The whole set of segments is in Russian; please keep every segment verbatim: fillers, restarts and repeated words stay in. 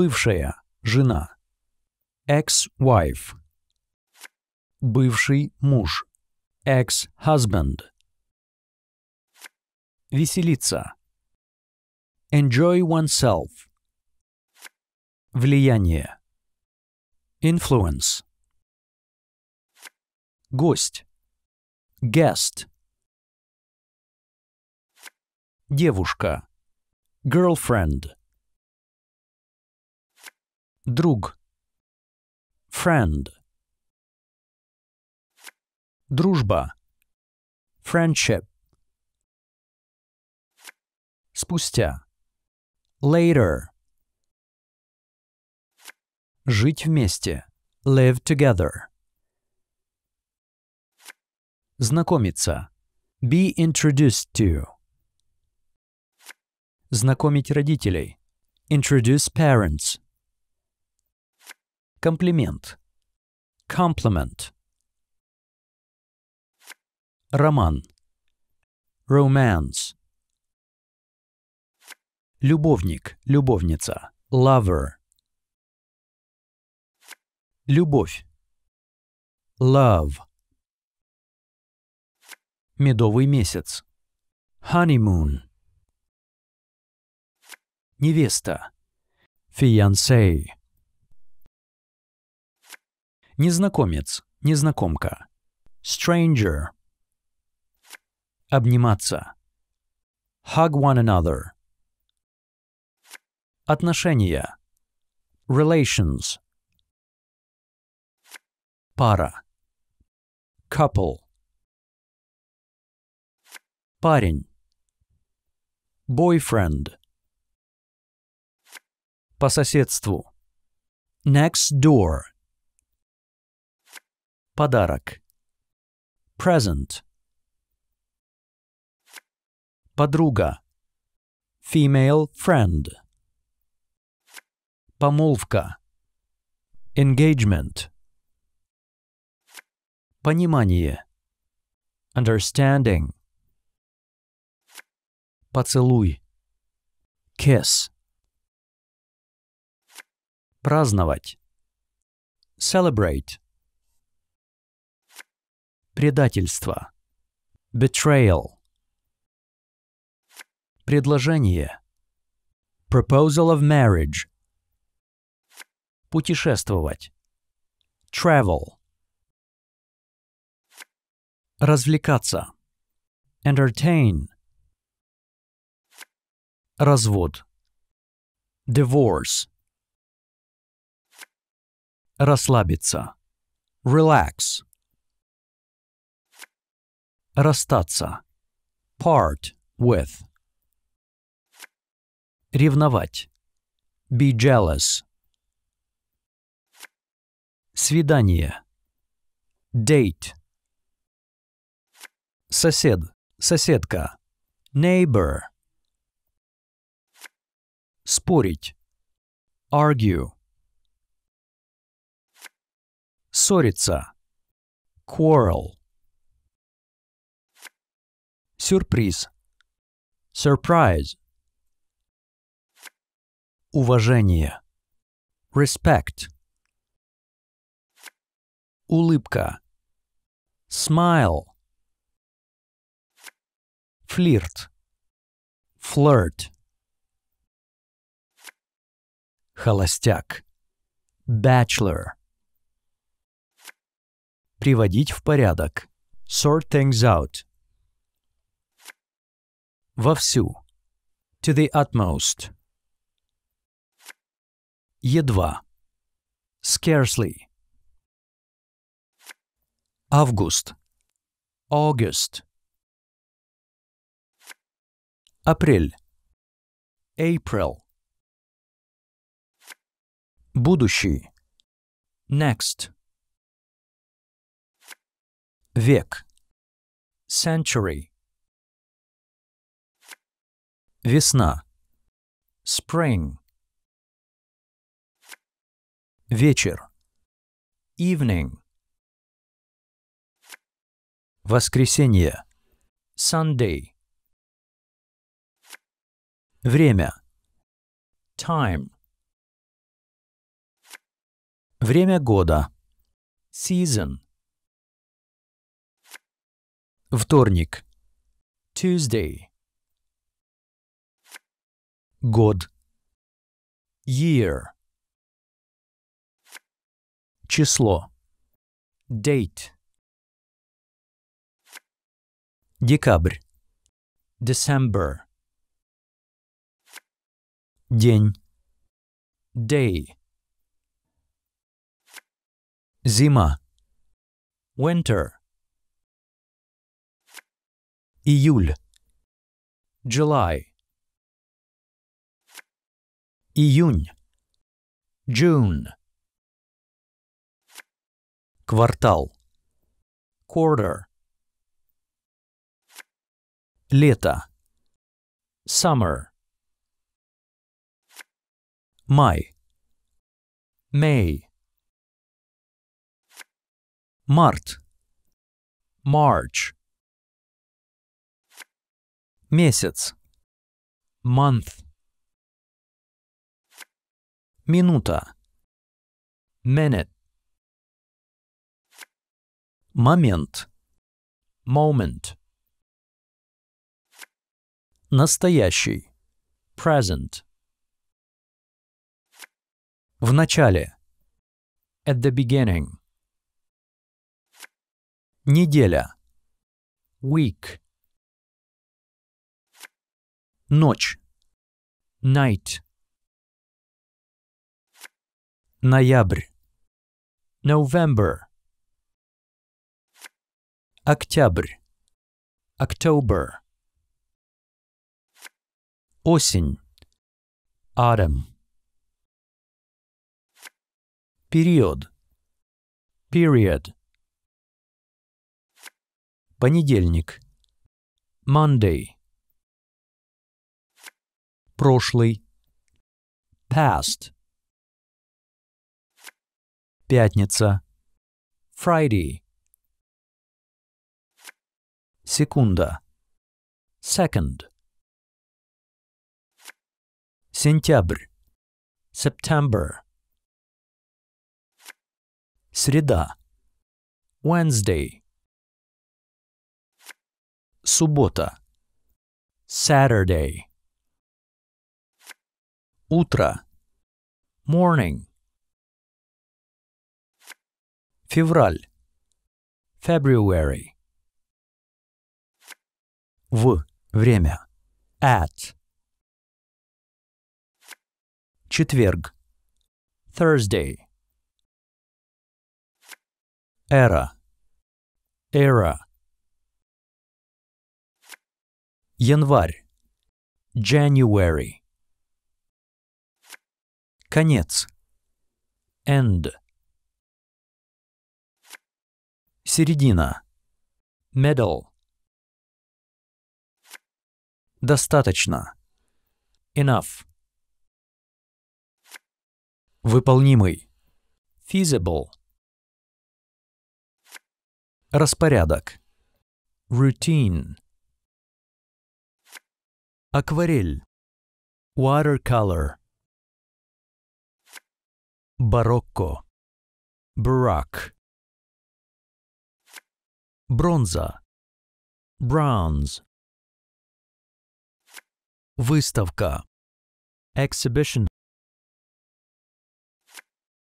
Бывшая жена. Ex-wife. Бывший муж. Ex-husband. Веселиться. Enjoy oneself. Влияние. Influence. Гость. Guest. Девушка. Girlfriend. Друг. Friend. Дружба. Friendship. Спустя. Later. Жить вместе. Live together. Знакомиться. Be introduced to. Знакомить родителей. Introduce parents. Комплимент. Compliment. Роман. Romance. Любовник, любовница. Lover. Любовь. Love. Медовый месяц. Honeymoon. Невеста. Fiancé. Незнакомец, незнакомка. Stranger. Обниматься. Hug one another. Отношения. Relations. Пара. Couple. Парень. Boyfriend. По соседству. Next door. Подарок. Present. Подруга. Female friend. Помолвка. Engagement. Понимание. Understanding. Поцелуй. Kiss. Праздновать. Celebrate. Предательство. Betrayal. Предложение. Proposal of marriage. Путешествовать. Travel. Развлекаться. Entertain. Развод. Divorce. Расслабиться. Relax. Расстаться. Part with. Ревновать. Be jealous. Свидание. Date. Сосед, соседка. Neighbor. Спорить. Argue. Ссориться. Quarrel. Сюрприз. Surprise. Уважение. Respect. Улыбка. Smile. Флирт. Flirt. Холостяк. Bachelor. Приводить в порядок. Sort things out. Вовсю. To the utmost. Едва. Scarcely. Август. August. Апрель. April. Будущий. Next. Век. Century. Весна. Spring. Вечер. Evening. Воскресенье. Sunday. Время. Time. Время года. Season. Вторник. Tuesday. Год. Year. Число. Date. Декабрь. December. День. Day. Зима. Winter. Июль. July. Июнь. June. Квартал. Quarter. Лето. Summer. Май. May. Март. March. Месяц. Month. Минута. Minute. Момент. Moment. Настоящий. Present. В начале. At the beginning. Неделя. Week. Ночь. Night. Ноябрь. November. Октябрь. October. Осень. Autumn. Период. Period. Понедельник. Monday. Прошлый. Past. Пятница. Friday. Секунда. Second. Сентябрь. September. Среда. Wednesday. Суббота. Saturday. Утро. Morning. Февраль. February. В. Время. At. Четверг. Thursday. Эра. Era. Январь. January. Конец. End. Середина. Middle. Достаточно. Enough. Выполнимый. Feasible. Распорядок. Routine. Акварель. Watercolor. Барокко. Барак. Бронза. Bronze. Выставка. Exhibition.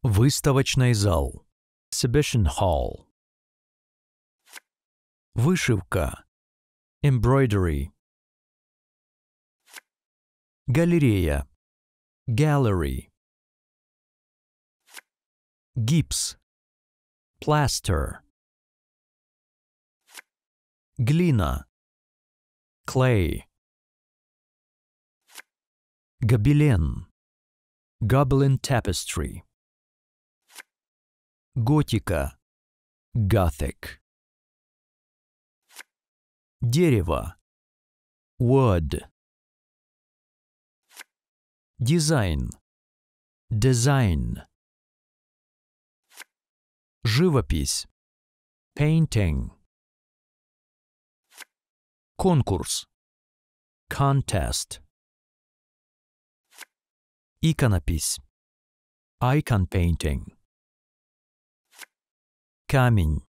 Выставочный зал. Exhibition hall. Вышивка. Embroidery. Галерея. Gallery. Гипс. Plaster. Глина. Clay. Гобелен. Gobelin tapestry. Готика. Gothic. Дерево. Wood. Дизайн. Design. Живопись. Painting. Конкурс. Contest. Иконопись. Icon painting. камень,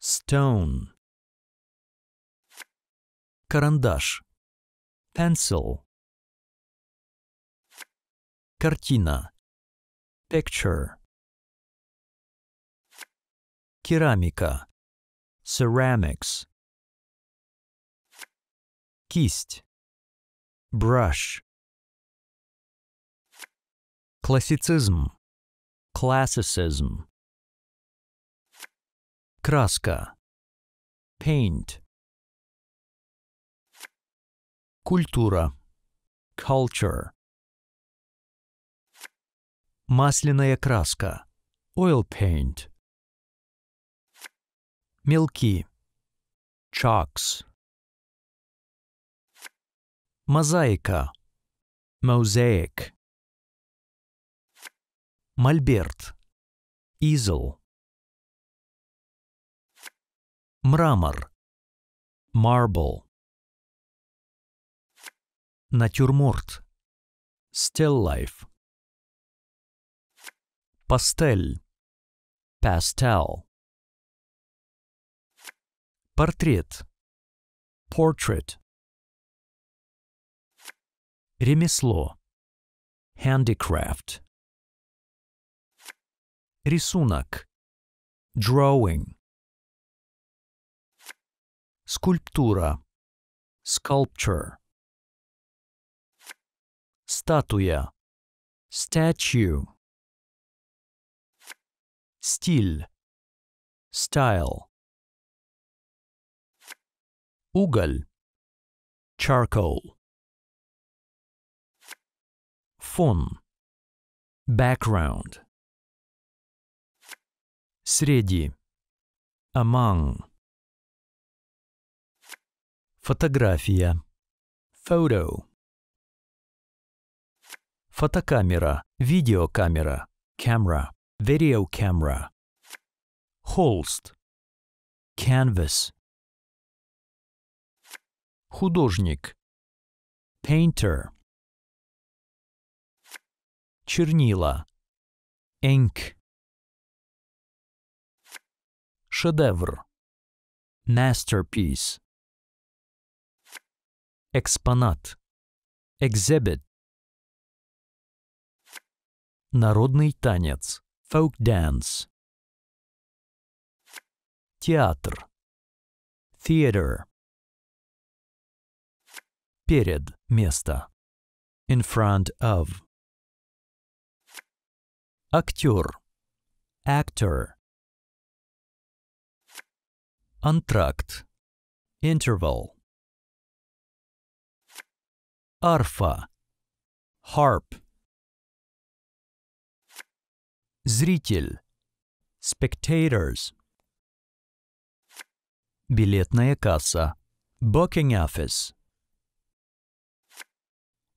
stone, карандаш, pencil, картина, picture, керамика, ceramics, кисть, brush, классицизм, classicism, краска, paint, культура, culture, масляная краска, oil paint, мелки, chalks, мозаика, mosaic, мольберт, easel, мрамор, marble, натюрморт, still life, пастель, pastel, портрет, portrait, ремесло, handicraft, рисунок, drawing, скульптура, sculpture, статуя, statue, стиль, style, уголь, charcoal, фон, background, среди, among, фотография, photo, фотокамера, видеокамера, camera, video camera, холст, canvas, художник, painter, чернила, ink, шедевр, masterpiece, экспонат, exhibit, народный танец, folk dance, театр, theater, перед, место, in front of, актер, actor, антракт, interval, арфа, harp, зритель, spectators, билетная касса, booking office,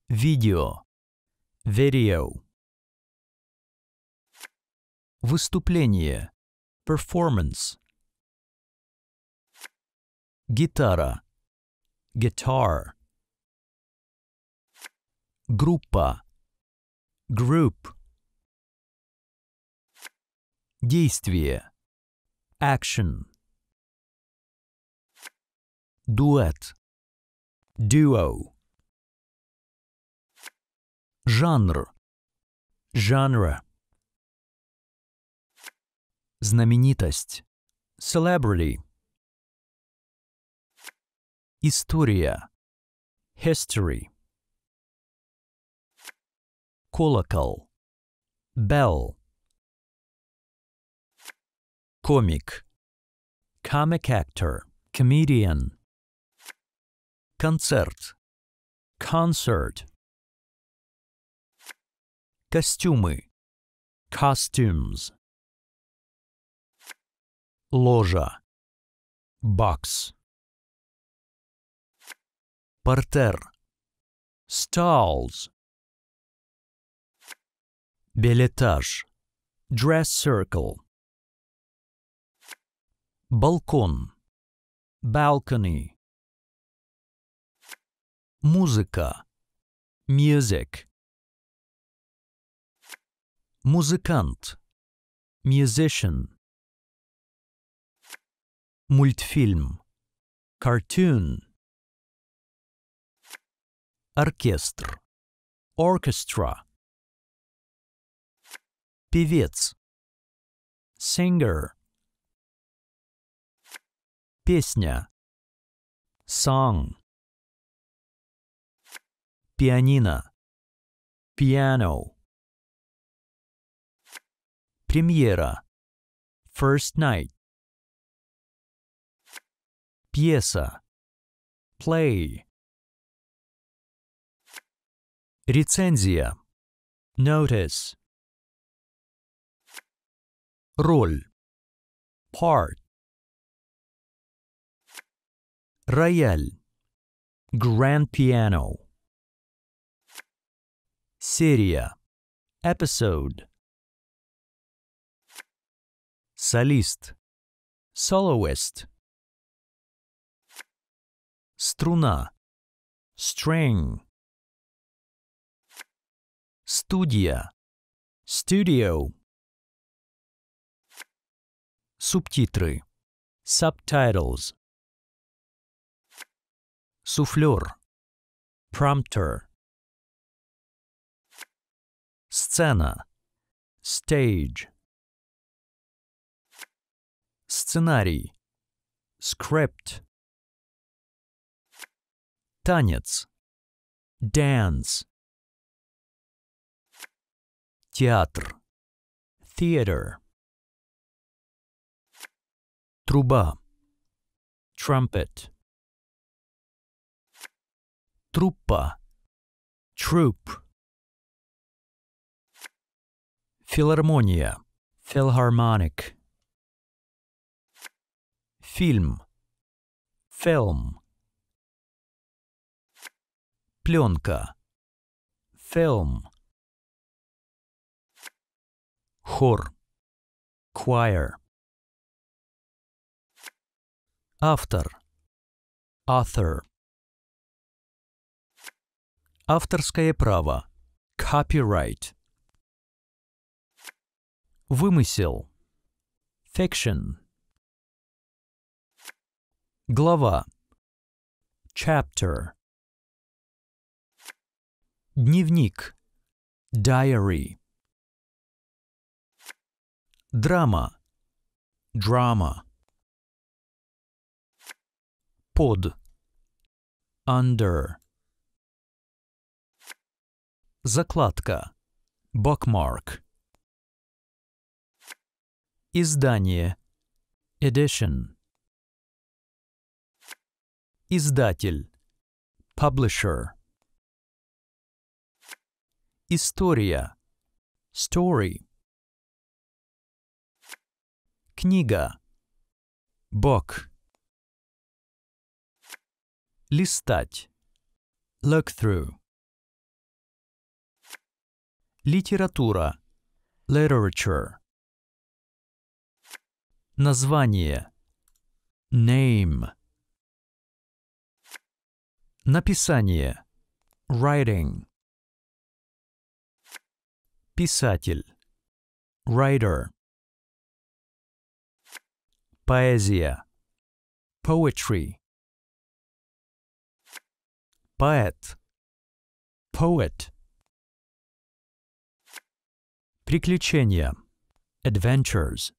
видео, video, выступление, performance, гитара, guitar, группа, group, действие, action, дуэт, duo, жанр, genre, знаменитость, celebrity, история, history, колокол, bell, комик, comic actor, comedian, концерт, concert, костюмы, costumes, ложа, box, партер, stalls, бельэтаж, dress circle, балкон, balcony, музыка, music, музыкант, musician, Мультфильм. Cartoon. Оркестр. Orchestra. Певец. Singer. Песня. Song. Пианино. Piano. Премьера. First night. Пьеса. Play. Рецензия. Notice. Роль. Part. Рояль. Grand piano. Серия. Episode. Солист. Soloist. Струна. String. Студия. Studio. Субтитры. Subtitles. Суфлер. Prompter. Сцена. Stage. Сценарий. Script. Танец. Dance. Театр. Theater. Труба. Trumpet. Труппа. Troupe. Филармония. Philharmonic. Фильм. Film. Пленка. Film. Хор. Choir. Автор. Author. Авторское право. Copyright. Вымысел. Fiction. Глава. Chapter. Дневник. Diary. Драма. Drama. Под. Under. Закладка. Bookmark. Издание. Edition. Издатель. Publisher. История. Story. Книга. Book. Листать. Look through. Литература. Literature. Название. Name. Написание. Writing. Писатель. Writer. Поэзия. Poetry. Поэт. Poet. Приключения. Adventures.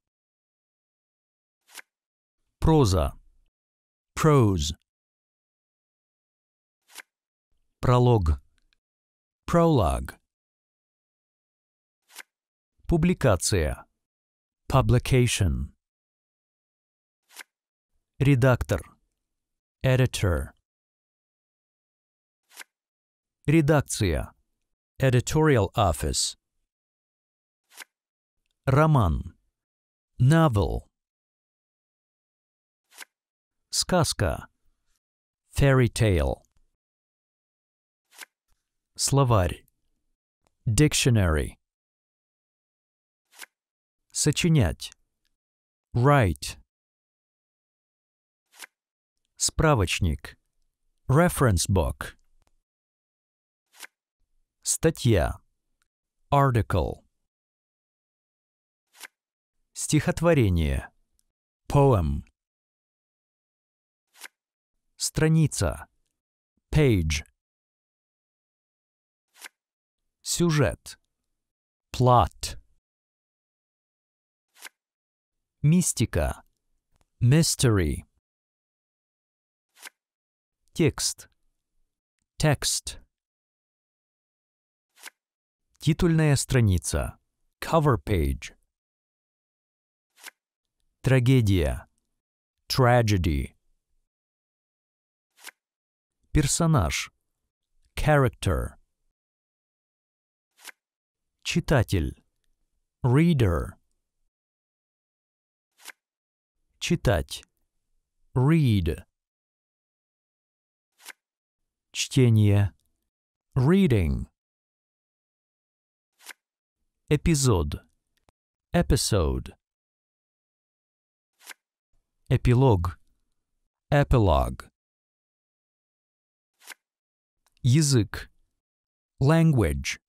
Проза. Prose. Пролог. Prologue. Публикация. Publication. Редактор. Editor. Редакция. Editorial office. Роман. Novel. Сказка. Fairy tale. Словарь. Dictionary. Сочинять. Write. Справочник. Reference book. Статья. Article. Стихотворение. Poem. Страница. Page. Сюжет. Plot. Мистика. Mystery. Текст. Text. Титульная страница. Cover page. Трагедия. Tragedy. Персонаж. Character. Читатель. Reader. Читать. Read. Чтение. Reading. Эпизод. Episode. Эпилог. Epilogue. Язык. Language.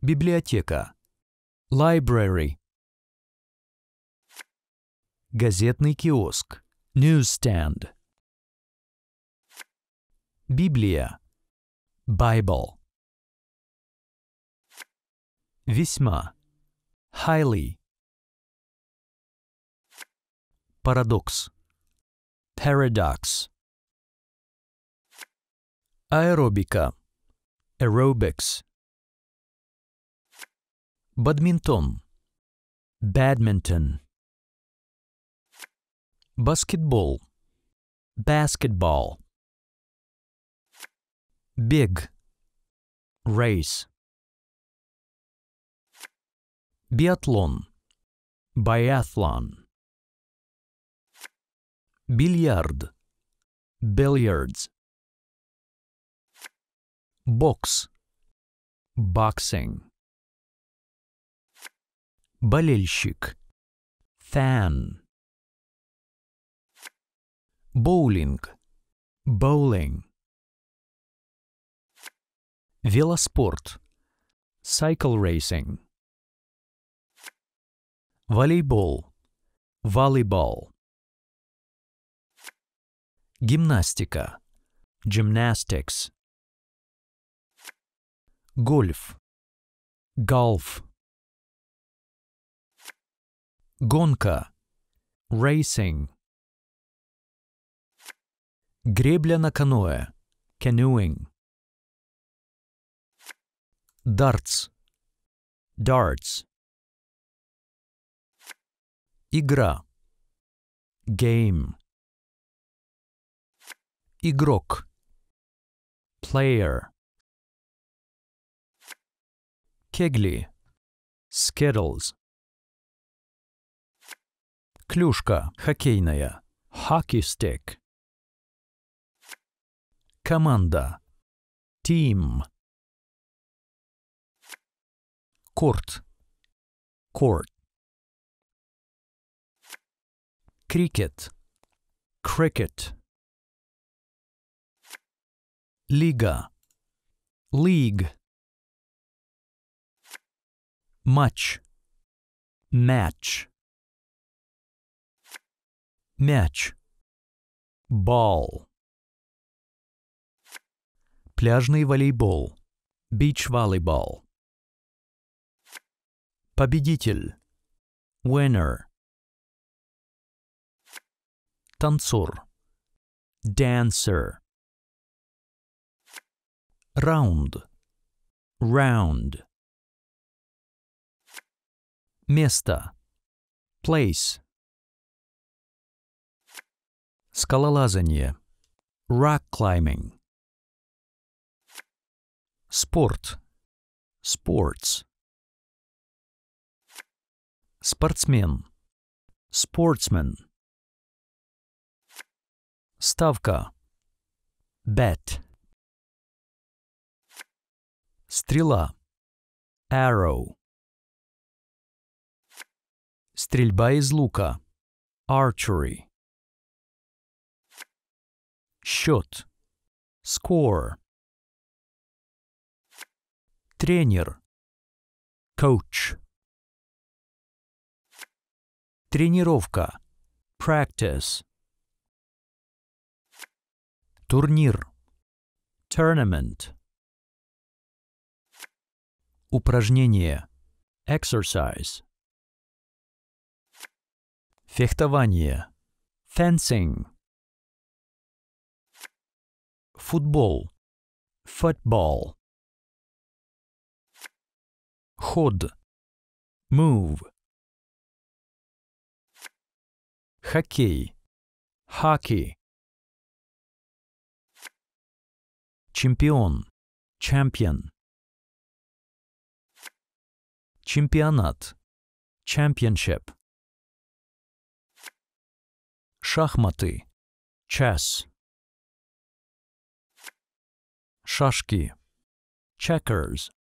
Библиотека. Library. Газетный киоск. Newsstand. Библия. Bible. Весьма. Highly. Парадокс. Paradox. Аэробика. Aerobics. Бадминтон. Badminton. Баскетбол. Basketball. Бег. Race. Биатлон. Biathlon. Бильярд. Billiards. Бокс. Boxing. Болельщик. Fan. Боулинг. Bowling. Велоспорт. Cycle racing. Волейбол. Volleyball. Гимнастика. Gymnastics. Гольф. Golf. Гонка. Racing. Гребля на каноэ. Canoeing. Дартс. Darts. Игра. Game. Игрок. Player. Кегли. Skittles. Клюшка хоккейная. Hockey stick. Команда. Team. Корт. Court. Крикет. Cricket. Лига. League. Матч. Match. Мяч. Ball. Пляжный волейбол. Beach volleyball. Победитель. Winner. Танцор. Dancer. Раунд. Round. Место. Place. Скалолазание. Rock climbing. Спорт. Sports. Спортсмен. Sportsman. Ставка. Bet. Стрела. Arrow. Стрельба из лука. Archery. Счет. Score. Тренер. Coach. Тренировка. Practice. Турнир. Tournament. Упражнение. Exercise. Фехтование. Fencing. Футбол. Football. Ход. Move. Хоккей. Hockey. Чемпион. Champion. Чемпионат. Championship. Шахматы. Chess. Шашки. Checkers.